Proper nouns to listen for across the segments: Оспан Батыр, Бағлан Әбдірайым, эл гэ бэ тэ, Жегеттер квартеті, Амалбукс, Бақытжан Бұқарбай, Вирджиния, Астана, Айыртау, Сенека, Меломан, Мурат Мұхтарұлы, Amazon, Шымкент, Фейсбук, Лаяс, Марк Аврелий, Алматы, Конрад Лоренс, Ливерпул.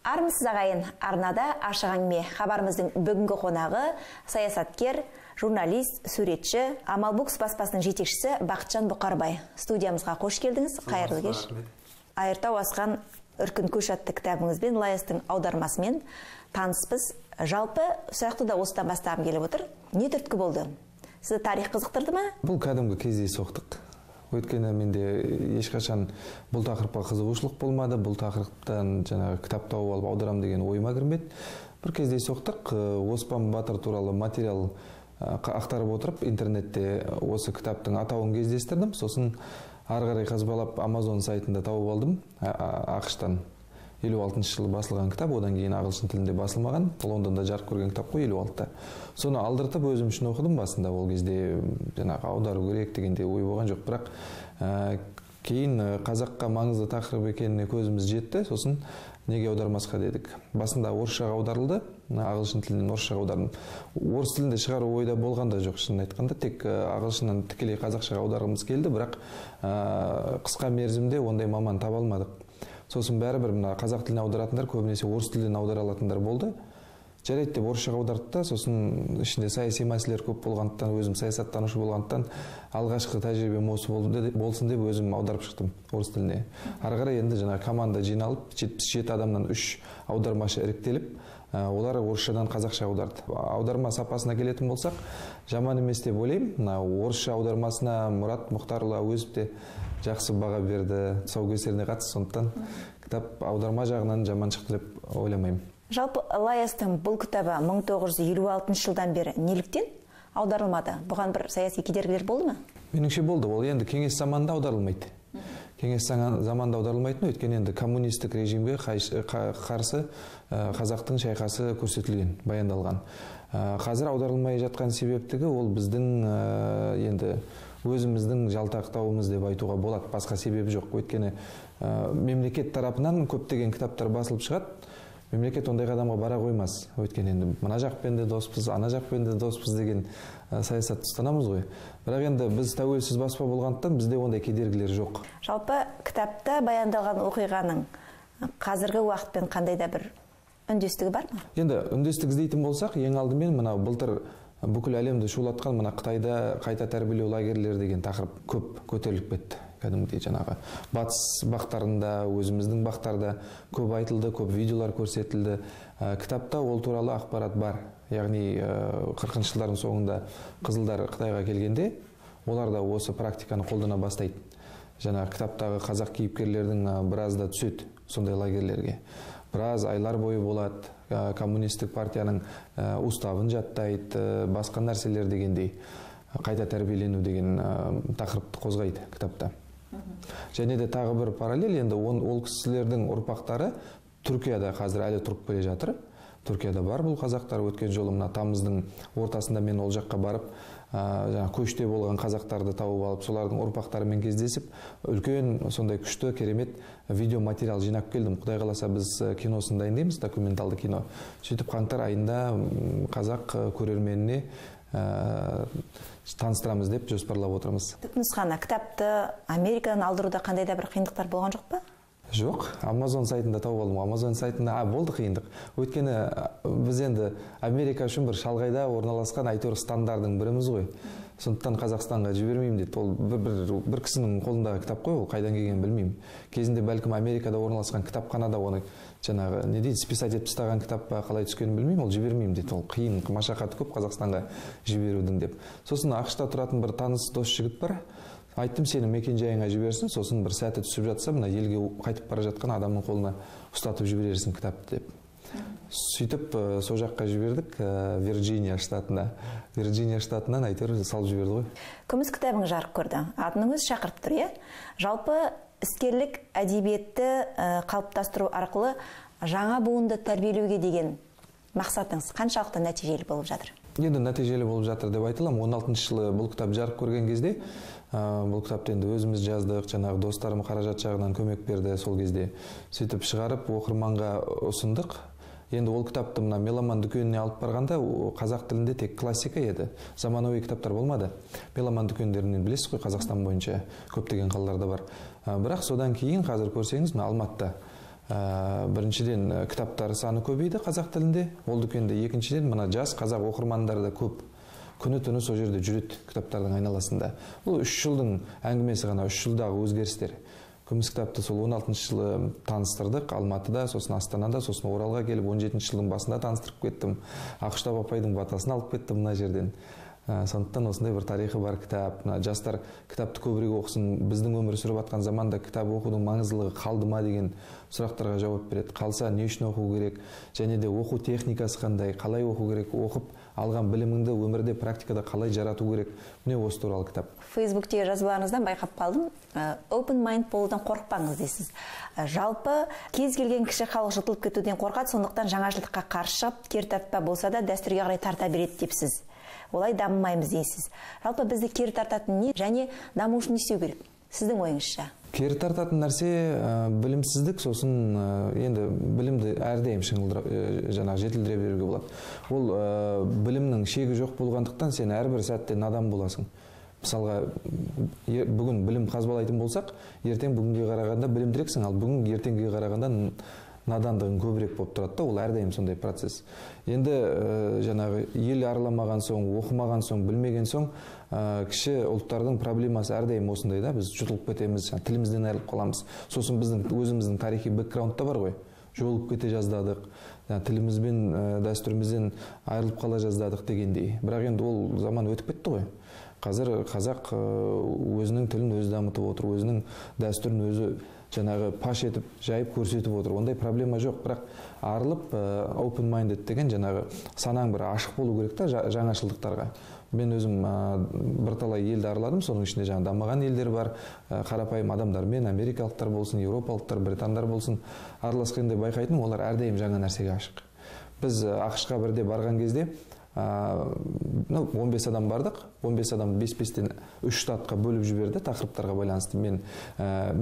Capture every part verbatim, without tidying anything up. Армысыз ағайын, арнада ашық әңгіме. Хабарымыздың бүгінгі қонағы саясаткер, журналист, суретші, Амалбукс баспасының жетекшісі Бақытжан Бұқарбай. Студиямызға қош келдіңіз. Қайырлы кеш. Айыртау асқан үркін көш атты кітабыңызбен, Лаястың аудармасымен таныспыз. Жалпы сұрақты да осыдан бастағым келіп отыр. Не түрткі болды? Сізді тарих қызықтырды ма? Бұл кәдімгі кездейсоқтық. Өйткені менде ешқашан бұл тақырыпқа қызығушылық болмады, бұл тақырыптан жаңағы кітап тауып алып аударам деген ойыма кірмеді. Бір кезде соқтық, Оспан Батыр туралы материал ақтарып отырып, интернетте осы кітаптың атауын кездестірдім, сосын ары қарай қазбалап Amazon сайтында тауып алдым ақштан. елу алтыншы жылы басылған кітап, одан кейін ағылшын тілінде басылмаған, Лондонда жарық көрген кітап қой елу алтыда. Соны алдыртып өзім үшін оқыдым басында, ол кезде жаңағы аудару керек дегенде ой болған жоқ, бірақ кейін қазаққа маңызды тақырып екеніне көзіміз жетті, сосын неге аудармасқа дедік. Басында орысшаға аударылды, ағылшын тілінен орысшаға аудардым. Орыс тілінде шығару ойда болған да жоқ, шынын айтқанда, тек ағылшыннан тікелей қазақшаға аударғымыз келді, бірақ қысқа мерзімде ондай маман таба алмадық. Сосын бәрібір қазақ тіліне аударатындар көбінесе орыс тілден аудара алатындар болды. Жарайды деп орысшаға аударды да, сосын ішінде саяси мәселелер көп болғандықтан, өзім саясаттанушы болғандықтан алғашқы тәжірибем осы болсын деп өзім аударып шықтым орыс тіліне. Ары қарай енді жаңа команда жиналып, жетпіс жеті адамнан үш аудармашы іріктеліп, олар орысшадан қазақша аударды. Аударма сапасына келетін болсақ, жаман емес деп ойлаймын. Орысша аудармасына Мурат Мұхтарұлы өзіп те жақсы баға берді, тұсаукесеріне қатысты, сондықтан кітап аударма жағынан жаман шықты деп ойламаймын. Жалпы Лаястың бұл кітабы мың тоғыз жүз елу алтыншы жылдан бері неліктен аударылмады? Бұған бір саяси кедергілер болды ма? Меніңше болды. Ол енді кеңес заманында аударылмайды. Кеңес заманда аударылмайтын, өткен енді коммунистік режимге қарсы қазақтың шайқасы көрсетілген, баяндалған. Қазір аударылмай жатқан себептігі ол біздің енді өзіміздің жалтақтауымыз деп айтуға болады, басқа себеп жоқ. Өткені мемлекет тарапынан көптеген кітаптар басылып шығады, мемлекет ондай қадамға бара қоймас. Өткен енді мына жақпен де доспыз, ана жақпен де доспыз деген саясат ұстанамыз ғой. Бірақ енді біз тәуелсіз баспа болғандықтан бізде ондай кедергілер жоқ. Жалпы кітапта баяндалған оқиғаның қазіргі уақытпен қандай да бір үндестігі бар ма? Енді үндестік іздейтін болсақ, ең алдымен мына былтыр бүкіл әлемді шулатқан мына Қытайда қайта тәрбиелеу лагерлер деген тақырып көп көтеріліп кетті. Кәдімгідей жаңағы батыс бақтарында, өзіміздің бақтарда көп айтылды, көп видеолар көрсетілді. Кітапта ол туралы ақпарат бар. Яғни қырқыншы жылдардың соңында қызылдар Қытайға келгенде, олар да осы практиканы қолдана бастайды. Жаңағы кітаптағы қазақ кейіпкерлердің біраз да түседі сондай лагерлерге. Біраз айлар бойы болады, коммунистік партияның уставын жаттайды, басқа нәрселер дегендей. Қайта тәрбиелену деген тақырыпты қозғайды кітапта. Және де тағы бір параллель, енді ол кісілердің ұрпақтары Түркияда қазір әлі тұрып келе жатыр. Түркияда бар бұл қазақтар. Өткен жолы мына тамыздың ортасында мен ол жаққа барып, көште болған қазақтарды тауып алып, солардың ұрпақтарымен кездесіп, үлкен сондай күшті керемет видеоматериал жинап келдім. Құдай қаласа біз киносын дайындаймыз, документалды кино. Сөйтіп қаңтар айында қазақ көрерменіне таныстырамыз деп жоспарлап отырмыз. Түпнұсқаны кітапты Америкадан алдыруда қандай да бір қиындықтар болған жоқ па? Жоқ, Amazon сайтында тауып алдым. Amazon сайтында болды қиындық. Өйткені біз енді Америка үшін бір шалғайда орналасқан әйтеуір стандардың біріміз ғой. Сондықтан Қазақстанға жібермеймін дейді. Ол бір кісінің қолындағы кітап қой, ол қайдан келген білмеймін. Кезінде бәлкім Америкада орналасқан кітапханада оны жаңағы не дейді, списать етіп тастаған кітап қалай түскенін білмеймін, ол жібермеймін дейді. Ол қиын, машақаты көп Қазақстанға жіберудің деп. Сосын ақшта тұратын бір таныс дос жігіт бар. Айттым, сені мекенжайыңа жіберсін, сосын бір сәті түсіп жатса, мына елге қайтып бара жатқан адамның қолына ұстатып жіберерсің кітапты деп. Сөйтіп сол жаққа жібердік, Вирджиния штатына. Вирджиния штатынан әйтеуір салып жіберді ғой. Күміс кітабың жарық көрді. Атыңыз шақырып тұр, иә? Жалпы іскерлік әдебиетті қалыптастыру арқылы жаңа буынды тәрбиелеуге деген мақсатыңыз қаншалықты нәтижелі болып жатыр? Енді нәтижелі болып жатыр деп айтылам. он алтыншы жылы бұл кітап жарық көрген кезде, бұл кітапты енді өзіміз жаздық, жаңағы достарым қаражат жағынан көмек берді сол кезде. Сөйтіп шығарып, оқырманға ұсындық. Енді ол кітапты мына меломан дүкеніне алып барғанда, қазақ тілінде тек классика еді, заманауи кітаптар болмады. Меломан дүкендерінен білесіз ғой, Қазақстан бойынша көптеген қалаларда бар. Бірақ содан кейін қазір көрсеңіз, Алматыда біріншіден кітаптар саны көбейді қазақ тілінде ол дүкенде, екіншіден мына жас қазақ оқырмандар да көп күні түні сол жерде жүреді кітаптардың айналасында. Бұл үш жылдың әңгімесі ғана, үш жылдағы өзгерістер. Күміс кітапты сол он алтыншы жылы таныстырдық Алматыда, сосын Астанада, сосын Оралға келіп он жетінші жылдың басында таныстырып кеттім. ақш-та бапайдың батасын алып кеттім мына жерден. Сондықтан осындай бір тарихы бар кітап. Жастар кітапты көбірек оқысын, біздің өмір сүріп атқан заманда кітап оқудың маңыздылығы қалды ма деген сұрақтарға жауап береді. Қалса не үшін оқу керек, және де оқу техникасы қандай, қалай оқу керек, оқып алған біліміңді өмірде практикада қалай жарату керек. Міне осы туралы кітап. Фейсбукте жазбаларыңыздан байқап қалдым. Open mind болудан қорықпаңыз дейсіз. Жалпы кез келген кіші халық жұтылып кетуден қорқады, сондықтан жаңашылдыққа қарсы кер тартпа болса да дәстүрге қарай тарта береді депсіз. Олай дамымаймыз дейсіз. Жалпы бізді кері тартатын не және даму үшін не істеу керек? Сіздің ойыңызша? Кері тартатын нәрсе білімсіздік, сосын енді білімді әрдайым жаңағы жетілдіре беруге болады. Ол білімнің шегі жоқ болғандықтан сен әрбір сәтте надан боласың. Мысалға, бүгін білім қазбалайтын болсақ, ертең бүгінге қарағанда білімдірексің, ал бүгін ертеңге қарағанда надандығын көбірек болып тұрады. Ол әрдайым сондай процесс. Енді жаңағы ел араламаған соң, оқымаған соң, білмеген соң, кіші ұлттардың проблемасы әрдайым осындай да, біз жұтылып кетеміз, тілімізден айырылып қаламыз. Сосын біздің өзіміздің тарихи бэкграундта бар ғой. Жолып кете жаздадық, тілімізбен, дәстүрімізден айырылып қала жаздадық дегендей. Бірақ енді ол заман өтіп кетті ғой. Қазір қазақ өзінің тілін өзі дамытып отыр, өзінің дәстүрін өзі жаңағы паш етіп, жайып көрсетіп отыр. Ондай проблема жоқ, бірақ арылып open minded деген жаңағы санаң бір ашық болу керек та жаңашылдықтарға. Мен өзім бірталай елді араладым, соның ішінде жаңа дамыған елдер бар, қарапайым адамдар мен, америкалықтар болсын, еуропалықтар, британдар болсын, араласқанда байқайтын, олар әрдайым жаңа нәрсеге ашық. Біз ақшқа бірде барған кезде он бес адам бардық, он бес адам бес бестен үш штатқа бөліп жіберді, тақырыптарға байланысты. Мен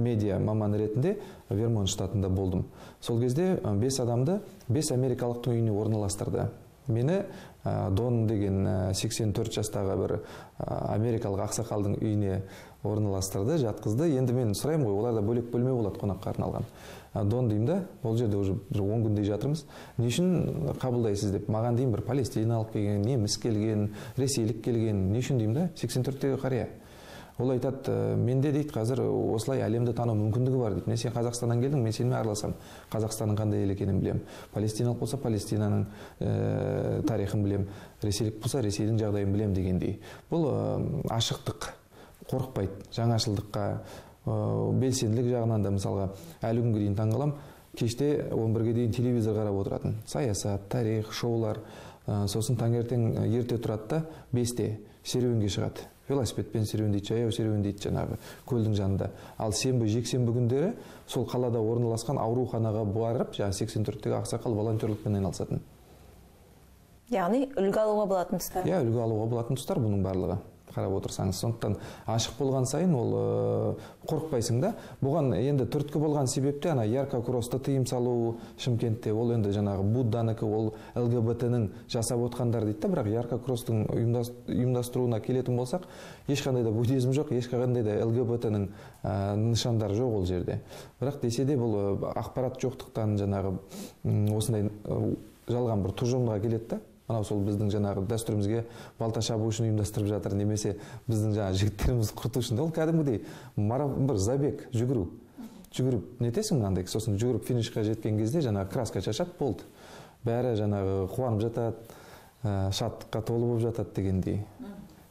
медиа маман ретінде Вермон штатында болдым. Сол кезде бес адамды бес америкалықтың үйіне орналастырды. Мені Дон деген сексен төрт жастағы бір америкалық ақсақалдың үйіне орналастырды, жатқызды. Енді мен сұраймын ғой, олар да бөлек бөлме болады қонаққа арналған. Дон деймді, ол жерде уже он күндей жатырмыз. Не үшін қабылдайсыз деп, маған дейін бір палестиналық келген, неміс келген, ресейлік келген, не үшін деймді, сексен төрттегі қария. Ол айтады, менде дейді қазір осылай әлемді тану мүмкіндігі бар дейді. Мен сен Қазақстаннан келдің, мен сенімен араласам. Қазақстанның қандай ел екенін білем. Палестиналық болса, Палестинаның тарихын білем. Ресейлік болса, Ресейдің жағдайын білем дегендей. Бұл ашықтық, қорықпайды, жаңашылдыққа, белсенділік жағынан да мысалға әлі күнге дейін таңғалам. Кеште он бірге дейін телевизор қарап отыратын. Саясат, тарих, шоулар. Сосын таңертең ерте тұрады, бесте серуенге шығады. Велосипедпен серуендейді, жаяу серуендейді жаңағы көлдің жанында. Ал сенбі, жексенбі күндері сол қалада орналасқан ауруханаға барып, жаңа сексен төрттегі ақсақал волонтерлікпен айналысатын. Яғни үлгі алуға болатын тұстар. Иә, үлгі алуға болатын тұстар бұның барлығы. Қарап отырсаңыз, сондықтан ашық болған сайын ол қорықпайсың да. Бұған енді түрткі болған себепте ана ярка кросты тыйым салу Шымкентте, ол енді жаңағы Будданыкі, ол эл гэ бэ тэ-нің жасап отқандар дейді, бірақ ярка кростың ұйымдастыруына келетін болсақ, ешқандай да буддизм жоқ, ешқандай да эл гэ бэ тэ-нің нышандар жоқ ол жерде. Бірақ десе де бұл ақпарат жоқтықтан жаңағы осындай жалған бір тұжырымға келетті. Анау сол біздің жаңағы дәстүрімізге балта шабу үшін ұйымдастырып жатыр, немесе біздің жаңа жігіттеріміз құрту үшін. Ол кәдімгідей бір забег, жүгіру. Жүгіріп нетесің мынандай, сосын жүгіріп финишқа жеткен кезде жаңағы краска шашат болды. Бәрі жаңағы қуанып жатады, шаттыққа толы болып жатады дегендей.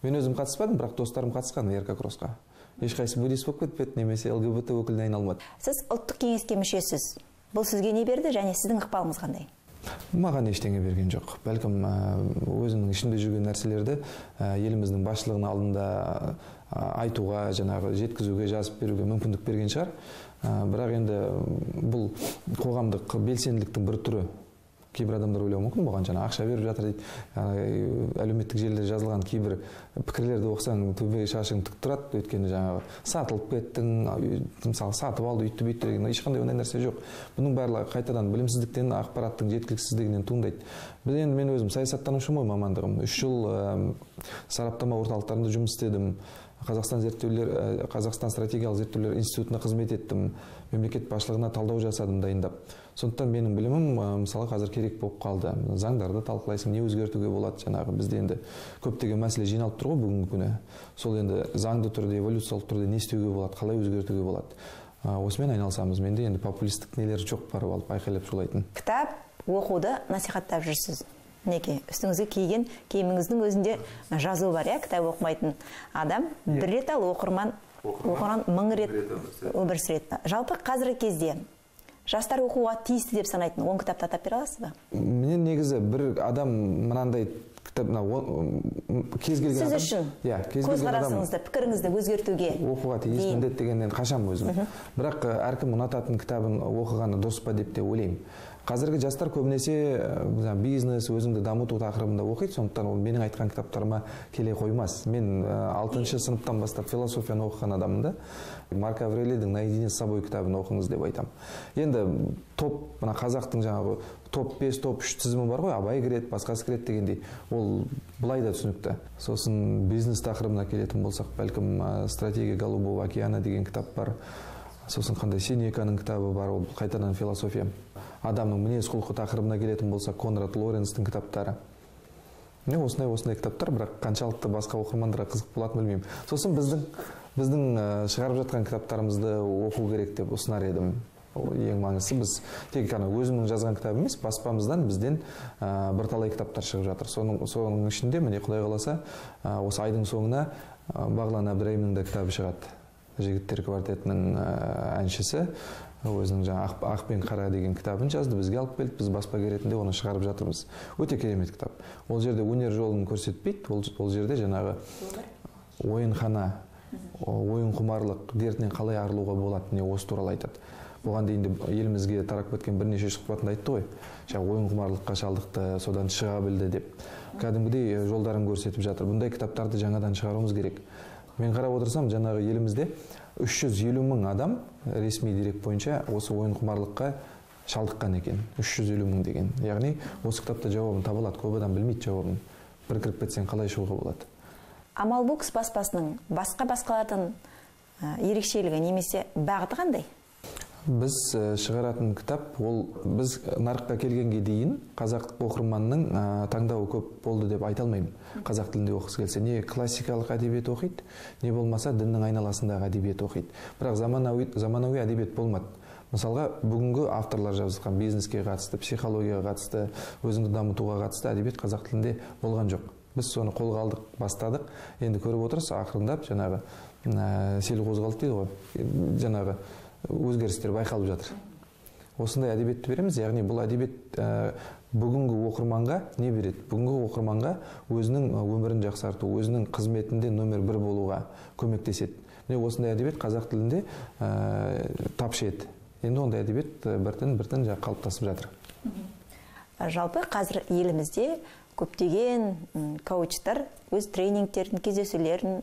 Мен өзім қатыспадым, бірақ достарым қатысқан еркек кросқа. Ешқайсысы буддист болып кетпеді, немесе эл гэ бэ тэ өкіліне айналмады. Сіз ұлттық кеңеске мүшесіз. Бұл сізге не берді және сіздің ықпалыңыз қандай? Маған ештеңе берген жоқ. Бәлкім өзінің ішінде жүрген нәрселерді еліміздің басшылығының алдында айтуға, жаңағы жеткізуге, жазып беруге мүмкіндік берген шығар. Бірақ енді бұл қоғамдық белсенділіктің бір түрі. Кейбір адамдар ойлауы мүмкін, бұған жаңа ақша беріп жатыр дейді, әлеуметтік желілер жазылған кейбір пікірлерді оқысаң, төбе шашың тік тұрады, өйткені жаңағы сатылып кеттің, мысалы сатып алды, үйтті бүйтті деген ешқандай ондай нәрсе жоқ. Бұның барлығы қайтадан білімсіздіктен, ақпараттың жеткіліксіздігінен туындайды. Енді мен өзім саясаттанушы мамандығым, үш жыл сараптама орталықтарында жұмыс істедім. Қазақстан зерттеулер, Қазақстан стратегиялық зерттеулер институтына қызмет еттім, мемлекет басшылығына талдау жасадым дайындап. Сондықтан менің білімім, мысалы, қазір керек болып қалды. Заңдарды талқылайсың, не өзгертуге болады жаңағы. Бізде енді көптеген мәселе жиналып тұр ғой бүгінгі күні. Сол енді заңды түрде, эволюциялық түрде не істеуге болады, қалай өзгертуге болады. Осымен айналысамыз. Менде енді популистік нелер жоқ, барып алып айқайлап шулайтын. Кітап оқуды насихаттап жүрсіз. Неге? Үстіңізге киген киіміңіздің өзінде жазу бар, я, кітап оқымайтын адам бір рет ал оқырман, оқырман мың рет өмірсіреді. Жалпы қазіргі кезде жастар оқуға тиісті деп санайтын он кітапты атап бере аласыз ба? Мен негізі бір адам мынандай кітап кез келген адам, сіз үшін көзқарасыңызды, пікіріңізді өзгертуге оқуға тиіс міндет дегеннен қашам өзім. Бірақ әркім ұнататын кітабын оқығаны дұрыс па деп те ойлаймын. Қазіргі жастар көбінесе бизнес, өзімді дамыту тақырыбында оқиды, сондықтан ол менің айтқан кітаптарыма келе қоймас. Мен алтыншы сыныптан бастап философияны оқыған адамында Марк Аврелийдің «Наедине с собой» кітабын оқыңыз деп айтам. Енді топ, қазақтың жаңағы топ бес, топ үш тізімі бар ғой, Абай кіреді, басқасы кіреді дегендей, ол былай да түсінікті. Сосын бизнес тақырыбына келетін болсақ, бәлкім «Стратегия голубого океана» деген кітап бар. Сосын қандай Сенеканың кітабы бар, ол қайтадан философия. Адамның мінез-құлқы тақырыбына келетін болса, Конрад Лоренстің кітаптары. Осындай-осындай кітаптар, бірақ қаншалықты басқа оқырмандарға қызық болатынын білмеймін. Сосын біздің, біздің шығарып жатқан кітаптарымызды оқу керек деп ұсынар едім. Ең маңызы, біз тек өзімнің жазған кітабы емес, баспамыздан бізден бірталай кітаптар шығып жатыр. Соның ішінде, міне Құдай қаласа, осы айдың соңына Бағлан Әбдірайымның да кітабы шығады. «Жегеттер квартетінің» әншісі өзінің жаңа «Ақ пен қара» деген кітабын жазды, бізге алып келді, біз баспагеретінде оны шығарып жатырмыз. Өте керемет кітап. Ол жерде өнер жолын көрсетпейді, ол жерде жаңағы ойынхана, ойын құмарлық дертінен қалай арылуға болады, осы туралы айтады. Бұған дейін елімізге тарап кеткен бірнеше сұхбатында айтты ғой, ойын құмарлыққа шалдықты, содан шыға білді деп. Кәдімгідей жолдарын көрсетіп жатыр. Бұндай кітаптарды жаңадан шығаруымыз керек. Мен қарап отырсам, жаңағы елімізде үш жүз елу мың адам ресми дерек бойынша осы ойын құмарлыққа шалдыққан екен. үш жүз елу мың деген. Яғни, осы кітапта жауабын таба алады, көп адам білмейді жауабын. Бір кіріп кетсең қалай шығуға болады. Амалбукс баспасының басқа-басқалардың ерекшелігі немесе бағыты қандай? Біз шығаратын кітап, ол біз нарыққа келгенге дейін қазақ оқырманның таңдауы көп болды деп айта алмаймын. Қазақ тілінде оқысы келсе, не классикалық әдебиет оқиды, не болмаса діннің айналасындағы әдебиет оқиды. Бірақ заманауи әдебиет болмады. Мысалға, бүгінгі авторлар жазған бизнеске қатысты, психологияға қатысты, өзіңді дамытуға қатысты әдебиет қазақ тілінде болған жоқ. Біз соны қолға алдық, бастадық. Енді көріп отырсыз, ақырындап жаңағы сел қозғалды дейді ғой, жаңағы өзгерістер байқалып жатыр. Осындай әдебетті береміз, яғни бұл әдебет бүгінгі оқырманға не береді? Бүгінгі оқырманға өзінің өмірін жақсарту, өзінің қызметінде номер бір болуға көмектеседі. Осындай әдебет қазақ тілінде тапшы еді. Енді ондай әдебет біртін-біртін қалыптасып жатыр. Жалпы қазір елімізде көптеген коучтар өз тренингтерін, кездесулерін,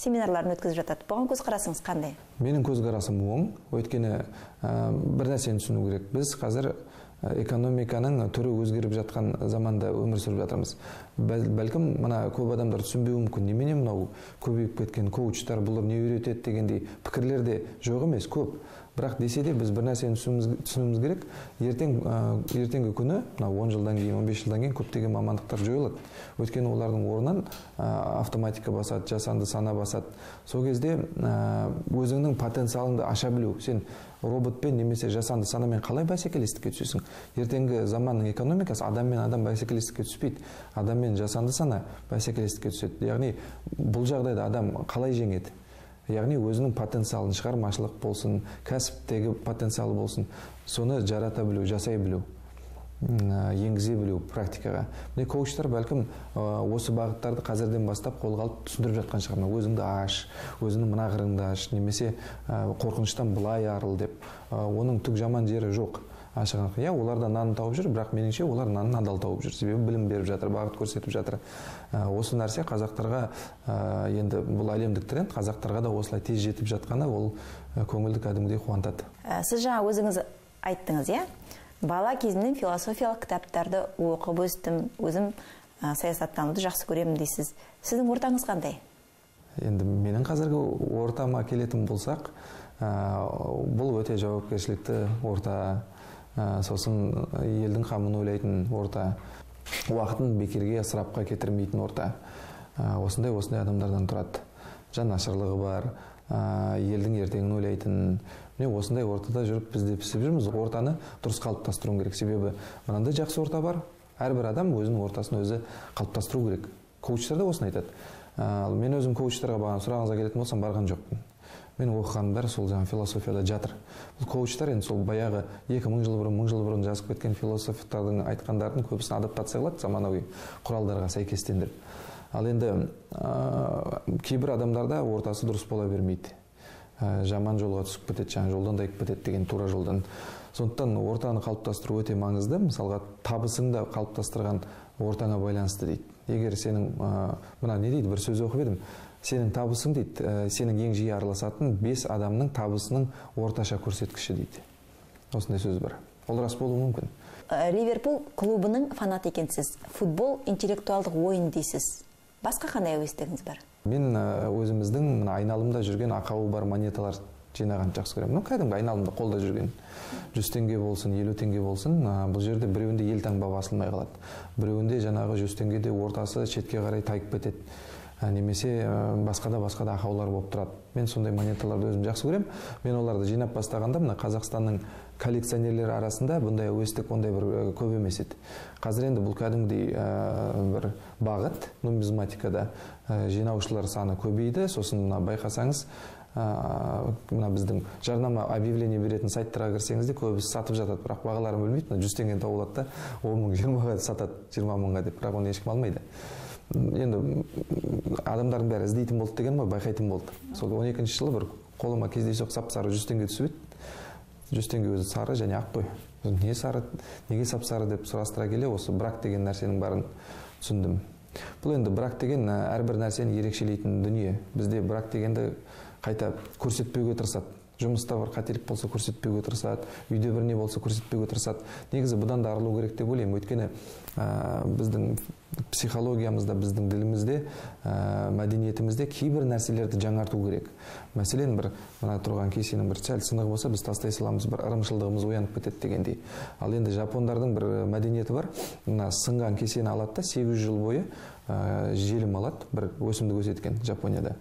семинарларын өткізіп жатады. Бұған көзқарасыңыз қандай? Менің көзқарасым оң. Өйткені бір нәрсені түсіну керек. Біз қазір экономиканың түрі өзгеріп жатқан заманда өмір сүріп жатырмыз. Бәлкім, мына көп адамдар түсінбеуі мүмкін. Немене мынау көбейіп кеткен коучтар бұлар не үйретеді дегендей пікірлер де жоқ емес, көп. Бірақ десе де біз бір нәрсені түсінуіміз керек. Ертеңгі күні, он жылдан кейін, он бес жылдан кейін көптеген мамандықтар жойылады. Өйткені олардың орнынан автоматика басады, жасанды сана басады. Сол кезде өзіңнің потенциалыңды аша білу. Сен роботпен немесе жасанды санамен қалай бәсекелестікке түсесің? Ертеңгі заманның экономикасы адаммен адам бәсекелестікке түспейді. Адаммен жасанды сана бәсекелестікке түседі. Яғни, бұл жағдайда адам қалай жеңеді? Яғни, өзінің потенциалын, шығармашылық болсын, кәсіптегі потенциалы болсын, соны жарата білу, жасай білу, енгізе білу практикаға. Міне, коучтар бәлкім осы бағыттарды қазірден бастап қолға алып түсіндіріп жатқан шығарына. Өзіңді аш, өзіңнің мына қырыңды аш, немесе қорқыныштан былай арыл деп. Оның түк жаман жері жоқ. Ашығанық, я, олар да нанын тауып жүр, бірақ меніңше олар нанын адал тауып жүр. Себебі білім беріп жатыр, бағыт көрсетіп жатыр. Осы нәрсе қазақтарға, енді бұл әлемдік тренд, қазақтарға да осылай тез жетіп жатқаны, ол көңілді кәдімгідей қуантады. Сіз жаңа өзіңіз айттыңыз, я? Бала кезімнен философиялық кітаптарды оқып өстім, өзім саясаттануды жақсы көремін дейсіз. Сіздің ортаңыз қандай? енді менің қазіргі ортама келетін болсақ, бұл өте жауапкершілікті орта, сосын елдің қамын ойлайтын орта, уақытын бекерге ысырапқа кетірмейтін орта. Осындай осындай адамдардан тұрады. Жанашырлығы бар, елдің ертеңін ойлайтын. Осындай ортада жүріп бізде пісіп жүрміз. Ортаны дұрыс қалыптастыру керек. Себебі мынандай жақсы орта бар. Әрбір адам өзінің ортасын өзі қалыптастыру керек. Коучтар да осыны айтады. Мен өзім коучтарға бағын сұрағыңызға келетін болсам барған жоқпын. Мен оқығаным бәрі сол жаңа философияда жатыр. Бұл коучтар енді сол баяғы екі мың жыл бұрын, мың жыл бұрын жазып кеткен философтардың айтқандардың көбісін адаптация қылады заманауи құралдарға сәйкестендіріп. Ал енді кейбір адамдарда ортасы дұрыс бола бермейді. Жаман жолға түсіп кетеді, жаңа жолдан да кетіп кетеді деген тура жолдан. Сондықтан ортаны қалыптастыру өте маңызды. Мысалға табысыңды қалыптастырған ортаңа байланысты дейді. Егер сенің мына не дейді, бір сөз оқып едім. Сенің табысың дейді, сенің ең жиі араласатын бес адамның табысының орташа көрсеткіші дейді. Осындай сөз бар. Ол рас болуы мүмкін. Ливерпул клубының фанаты екенсіз. Футбол интеллектуалдық ойын дейсіз. Басқа қандай әуестігіңіз бар? Мен өзіміздің айналымда жүрген ақауы бар монеталар жинаған жақсы көремін. Кәдімгі айналымда қолда жүрген. жүз теңге болсын, елу теңге болсын, бұл жерде біреуінде елтаңба басылмай қалады. Біреуінде жаңағы жүз теңгеде ортасы шетке қарай тайып кетеді. Немесе басқа да ақаулар болып тұрады. Мен сондай монеталарды өзім жақсы көрем. Мен оларды жинап бастағанда, мына Қазақстанның коллекционерлері арасында бұндай өстік ондай бір көп емес еді. Қазір енді бұл кәдімгідей бір бағыт, нумизматикада жинаушылар саны көбейді. Сосын байқасаңыз, мына біздің жарнама объявление беретін сайттарға кірсеңіз де көбісі сатып жатады, бірақ бағаларын білмейді. жүз теңге таулатта он мың, жиырмаға сатады, жиырма мыңға деп, бірақ оны ешкім алмайды. Енді адамдардың бәрі іздейтін болды деген ғой, байқайтын болды. Сол он екінші жылы бір қолыма кездейсоқ сап-сары жүз теңге түсіп еді. жүз теңге өзі сары және ақ қой. Не сары, неге сап-сары деп сұрастыра келе, осы брак деген нәрсенің барын түсіндім. Бұл енді брак деген әрбір нәрсені ерекшелейтін дүние. Бізде брак дегенді қайта көрсетпеуге тырысады. Жұмыста бір қателік болса көрсетпеуге тырысады, үйде бір не болса көрсетпеуге тырысады. Негізі бұдан да арылу керек деп ойлаймын. Өйткені біздің психологиямызда, біздің ділімізде, мәдениетімізде кейбір нәрселерді жаңарту керек. Мәселен, бір мына тұрған кесенің бір сәл сынығы болса, біз тастай саламыз, бір ырымшылдығымыз оянып кетеді дегендей. Ал енді жапондардың бір мәдениеті бар. Мына сынған кесені алады да сегіз жүз жыл бойы желім алады, бір өсімді көрсеткен Жапонияда.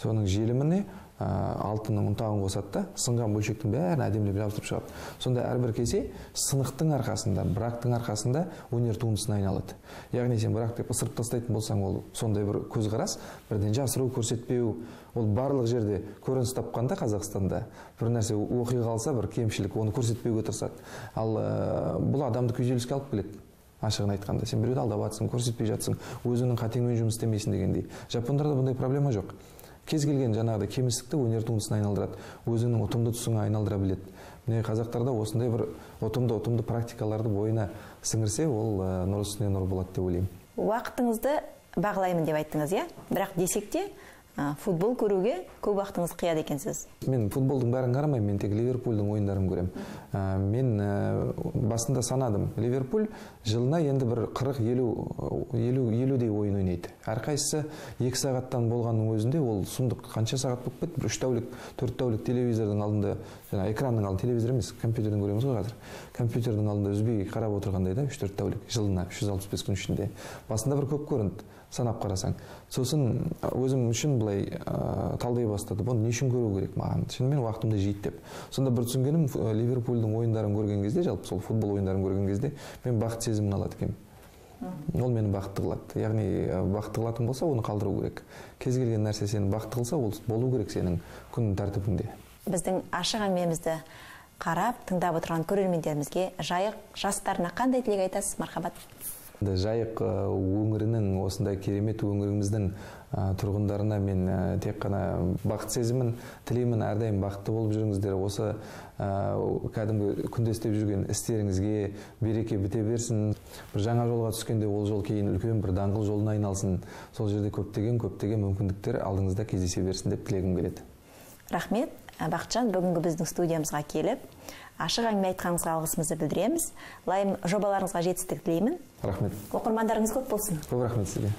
Соның желіміне алтынның ұнтағын қосады да, сынған бөлшектің бәрін әдемілеп жабыстырып шығады. Сонда әрбір кесе сынықтың арқасында, брактың арқасында өнер туындысына айналады. Яғни сен брак деп ысырып тастайтын болсаң, ол сондай бір көзқарас, бірден жасыру, көрсетпеу, ол барлық жерде көрініс тапқанда Қазақстанда бір нәрсе оқи қалса, бір кемшілік, оны көрсетпеуге тырысады. Ал бұл адамды күйзеліске алып келеді. Ашығын айтқанда, сен біреуді алдап жатсың, көрсетпей жатсың, өзіңнің қатеңмен жұмыс істемейсің дегендей. Жапондарда бұндай проблема жоқ. Кез келген жаңағыда кемістікті өнер туындысына айналдырады, өзінің ұтымды тұсыңа айналдыра біледі. Міне қазақтарда осындай бір ұтымды-ұтымды практикаларды бойына сіңірсе, ол нұр үстіне нұр болады деп ойлаймын. Уақытыңызды бағалаймын деп айттыңыз, иә? Бірақ десек те футбол көруге көп уақытыңыз қияды екенсіз. Мен футболдың бәрін қарамаймын, мен тек Ливерпульдің ойындарын көрем. Мен басында санадым. Ливерпуль жылына енді бір қырық елудей ойын ойнайды. Әрқайсысы екі сағаттан болғанның өзінде ол сұмдық. Қанша сағат болып кетті? үш тәулік, төрт тәулік телевизордың алдында, экранның алдында, телевизор емес, компьютердің көреміз ғой қазір. Компьютердің алдында үзбей қарап отырғандай да, үш төрт тәулік жылына үш жүз алпыс бес күн ішінде. Басында бір көп көрінді. Санап қарасаң. Сосын өзім үшін бұлай талдай бастады. Бұны не үшін көру керек маған? Шынымен уақытымды жейді деп. Сонда бір түсінгенім, Ливерпульдің ойындарын көрген кезде, жалпы сол футбол ойындарын көрген кезде, мен бақыт сезімін алады кем. Ол мені бақытты қылады. Яғни бақытты қылатын болса, оны қалдыру керек. Кез келген нәрсе сені бақытты қылса, ол болу керек сенің күннің тәртібінде. Біздің ашық әңгімемізді қарап, тыңдап отырған көрермендерімізге жайық жастарына қандай тілек айтасыз, Мархабат? Жайық өңірінің, осындай керемет өңіріміздің тұрғындарына мен тек қана бақыт сезімін тілеймін, әрдайым бақытты болып жүріңіздер. Осы кәдімгі күндестеп жүрген істеріңізге береке біте берсін. Бір жаңа жолға түскенде ол жол кейін үлкен бір даңғыл жолына айналсын. Сол жерде көптеген көптеген мүмкіндіктер алдыңызда кездесе берсін деп тілегім келеді. Рахмет. Бақытжан, бүгінгі біздің студиямызға келіп, ашық әңгіме айтқаныңызға алғысымызды білдіреміз. Лайым, жобаларыңызға жетістік тілеймін. Рахмет. Оқырмандарыңыз көп болсын. Көп рахмет сізге.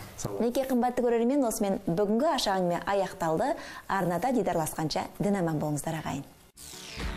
Неке қымбатты көрермен, осымен бүгінгі ашық әңгіме аяқталды. Арнада дидарласқанша дін аман болыңыздар ағайын.